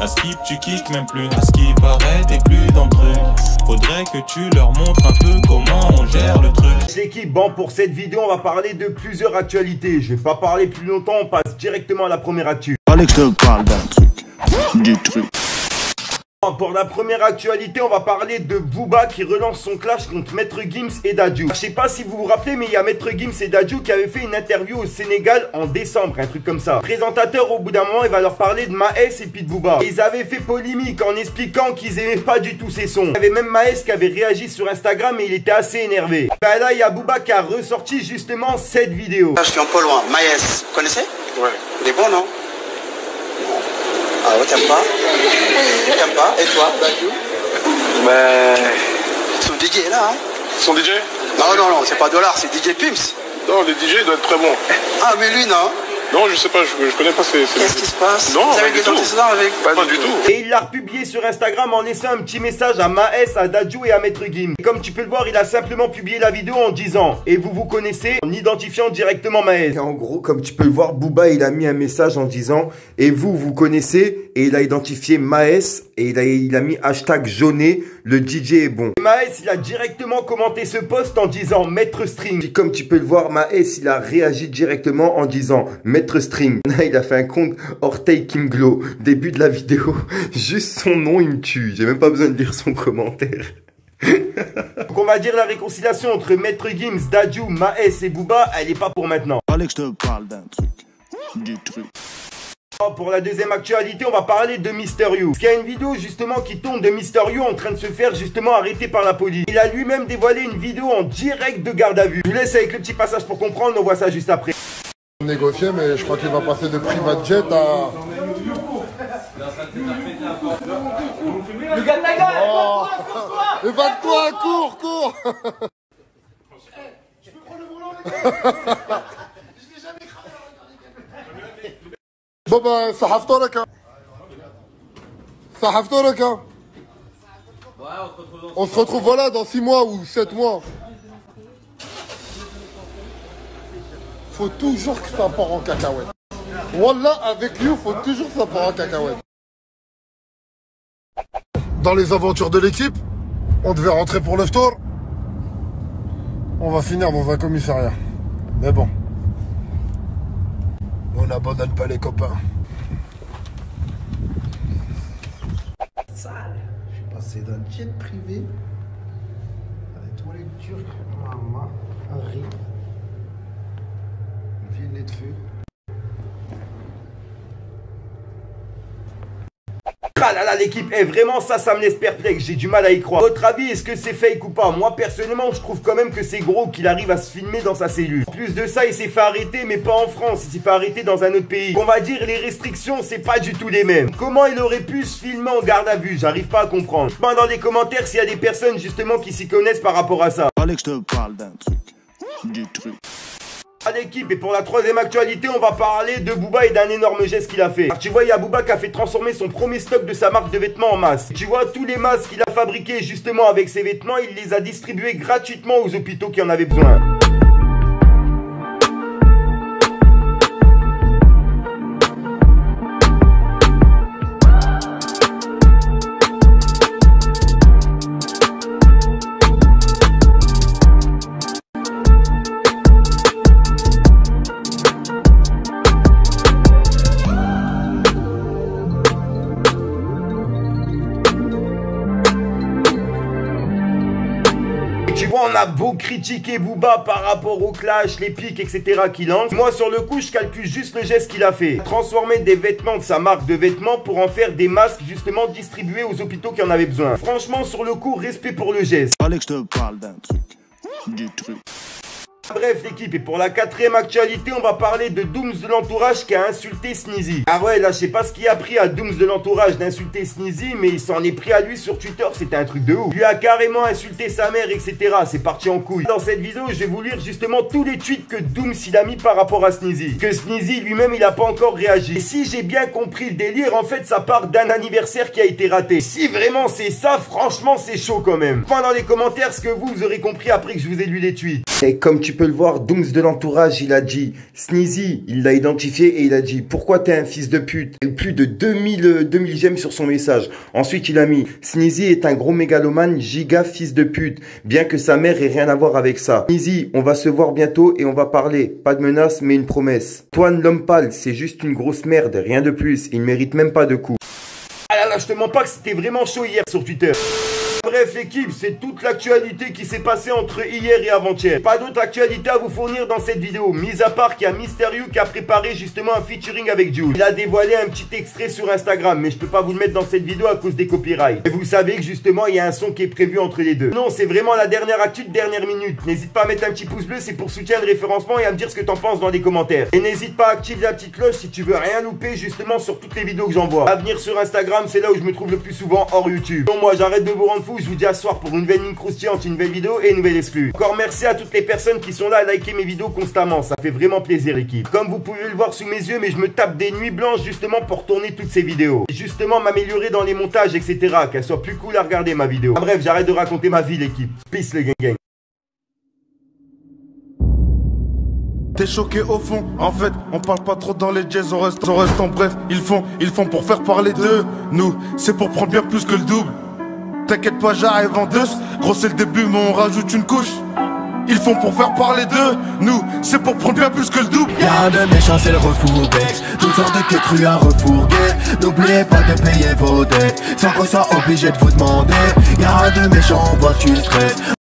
À skip tu kicks même plus, à ce qui paraît t'es plus dans le truc. Faudrait que tu leur montres un peu comment on gère le truc. C'est l'équipe, bon pour cette vidéo on va parler de plusieurs actualités. Je vais pas parler plus longtemps, on passe directement à la première actu. Allez que je te parle d'un truc, du truc. Pour la première actualité, on va parler de Booba qui relance son clash contre Maître Gims et Dadju. Je sais pas si vous vous rappelez, mais il y a Maître Gims et Dadju qui avaient fait une interview au Sénégal en décembre, un truc comme ça. Le présentateur, au bout d'un moment, il va leur parler de Maes et puis de Booba. Ils avaient fait polémique en expliquant qu'ils aimaient pas du tout ces sons. Il y avait même Maes qui avait réagi sur Instagram et il était assez énervé. Bah là, il y a Booba qui a ressorti justement cette vidéo. Là, je suis un peu loin. Maes, vous connaissez? Ouais. Il est bon, non? Ah ouais, t'aimes pas? T'aimes pas? Et toi, Dadju? Mais... son DJ est là, hein? Son DJ? Non, non, non, c'est pas Dollar, c'est DJ Pimps. Non, le DJ doit être très bon. Ah, mais lui, non? Non, je sais pas, je connais pas ces... Qu'est-ce qui se passe? Non, vous avez des antécédents avec... Pas du tout. Et il l'a republié sur Instagram en laissant un petit message à Maes, à Dadju et à Maître Gims. Et comme tu peux le voir, il a simplement publié la vidéo en disant « Et vous vous connaissez ?» en identifiant directement Maes. Et en gros, comme tu peux le voir, Booba, il a mis un message en disant « Et vous vous connaissez ?» et il a identifié Maes et il a mis hashtag jauné, le DJ est bon. Et Maes, il a directement commenté ce post en disant « Maître String ». Et comme tu peux le voir, Maes, il a réagi directement en disant « Maître String ». Il a fait un compte Orteil Kim Glow. Début de la vidéo, juste son nom il me tue. J'ai même pas besoin de lire son commentaire. Donc on va dire la réconciliation entre Maître Gims, Dadju, Maes et Booba, elle est pas pour maintenant. Allez que je te parle d'un truc, du truc. Pour la deuxième actualité, on va parler de Mr You. Parce qu'il y a une vidéo justement qui tourne de Mr You en train de se faire justement arrêter par la police. Il a lui-même dévoilé une vidéo en direct de garde à vue. Je vous laisse avec le petit passage pour comprendre, on voit ça juste après. Négocier, mais je crois qu'il va passer de private jet à... Le gars de la gueule, évade-toi, cours, cours. Je peux prendre le volant, les gars. Je l'ai jamais cramé à regarder. Bon bah, ça haftorek, hein. Ça haftorek, hein. On se retrouve voilà dans 6 mois ou 7 mois. Faut toujours que ça part en cacahuète. Wallah, avec lui, faut toujours que ça part en cacahuète. Dans les aventures de l'équipe, on devait rentrer pour le tour. On va finir dans un commissariat. Mais bon, on n'abandonne pas les copains. Sale. Je suis passé d'un jet privé à des toilettes turques. Maman, un riz. Ah là là, l'équipe est vraiment ça me laisse perplexe, j'ai du mal à y croire. Votre avis, est-ce que c'est fake ou pas? Moi personnellement, je trouve quand même que c'est gros qu'il arrive à se filmer dans sa cellule. En plus de ça, il s'est fait arrêter, mais pas en France, il s'est fait arrêter dans un autre pays. On va dire les restrictions, c'est pas du tout les mêmes. Comment il aurait pu se filmer en garde à vue? J'arrive pas à comprendre. Dites-moi dans les commentaires s'il y a des personnes justement qui s'y connaissent par rapport à ça. Allez que je te parle d'un truc, du truc. L'équipe, et pour la troisième actualité on va parler de Booba et d'un énorme geste qu'il a fait. Alors, tu vois, il y a Booba qui a fait transformer son premier stock de sa marque de vêtements en masques. Tu vois, tous les masques qu'il a fabriqués justement avec ses vêtements, il les a distribués gratuitement aux hôpitaux qui en avaient besoin. On a beau critiquer Booba par rapport au clash, les pics, etc. qu'il lance. Moi, sur le coup, je calcule juste le geste qu'il a fait. Transformer des vêtements de sa marque de vêtements pour en faire des masques, justement, distribués aux hôpitaux qui en avaient besoin. Franchement, sur le coup, respect pour le geste. Allez que je te parle d'un truc, du truc. Bref l'équipe, et pour la quatrième actualité on va parler de Doums de l'entourage qui a insulté Sneazzy. Ah ouais, là je sais pas ce qu'il a pris à Doums de l'entourage d'insulter Sneazzy, mais il s'en est pris à lui sur Twitter, c'était un truc de ouf. Il lui a carrément insulté sa mère, etc. C'est parti en couille. Dans cette vidéo je vais vous lire justement tous les tweets que Doums il a mis par rapport à Sneazzy. Que Sneazzy lui-même il a pas encore réagi. Et si j'ai bien compris le délire, en fait ça part d'un anniversaire qui a été raté. Si vraiment c'est ça, franchement c'est chaud quand même. Enfin dans les commentaires ce que vous aurez compris après que je vous ai lu les tweets. Et comme tu peux le voir, Doums de l'entourage, il a dit. Sneazzy, il l'a identifié et il a dit « Pourquoi t'es un fils de pute ?» Plus de 2000 j'aime sur son message. Ensuite, il a mis « Sneazzy est un gros mégalomane, giga fils de pute. » Bien que sa mère ait rien à voir avec ça. Sneazzy, on va se voir bientôt et on va parler. Pas de menace, mais une promesse. Toine l'homme pâle, c'est juste une grosse merde, rien de plus. Il mérite même pas de coup. Ah là là, je te mens pas que c'était vraiment chaud hier sur Twitter. Bref équipe, c'est toute l'actualité qui s'est passée entre hier et avant-hier. Pas d'autre actualité à vous fournir dans cette vidéo, mis à part qu'il y a Mr You qui a préparé justement un featuring avec June. Il a dévoilé un petit extrait sur Instagram, mais je peux pas vous le mettre dans cette vidéo à cause des copyrights. Et vous savez que justement il y a un son qui est prévu entre les deux. Non, c'est vraiment la dernière actu de dernière minute. N'hésite pas à mettre un petit pouce bleu, c'est pour soutien de référencement, et à me dire ce que t'en penses dans les commentaires. Et n'hésite pas à activer la petite cloche si tu veux rien louper justement sur toutes les vidéos que j'envoie. À venir sur Instagram, c'est là où je me trouve le plus souvent hors YouTube. Donc moi j'arrête de vous rendre fou. Je vous dis à ce soir pour une nouvelle ligne croustillante, une nouvelle vidéo et une nouvelle exclue. Encore merci à toutes les personnes qui sont là à liker mes vidéos constamment, ça fait vraiment plaisir équipe. Comme vous pouvez le voir sous mes yeux, mais je me tape des nuits blanches justement pour tourner toutes ces vidéos. Et justement m'améliorer dans les montages, etc. Qu'elle soit plus cool à regarder ma vidéo. Ah, bref, j'arrête de raconter ma vie l'équipe. Peace le gang gang. T'es choqué au fond, en fait, on parle pas trop dans les jazz, on reste en bref. Ils font pour faire parler d'eux. Nous, c'est pour prendre bien plus que le double. T'inquiète pas, j'arrive en deux. Gros, c'est le début, mais on rajoute une couche. Ils font pour faire parler d'eux. Nous, c'est pour prendre bien plus que le double. Y'a de méchants, c'est le refourbex. Toutes sortes de quêtrus à refourguer. N'oubliez pas de payer vos dettes. Sans qu'on soit obligé de vous demander. Y'a de méchants, on voit tu stresses.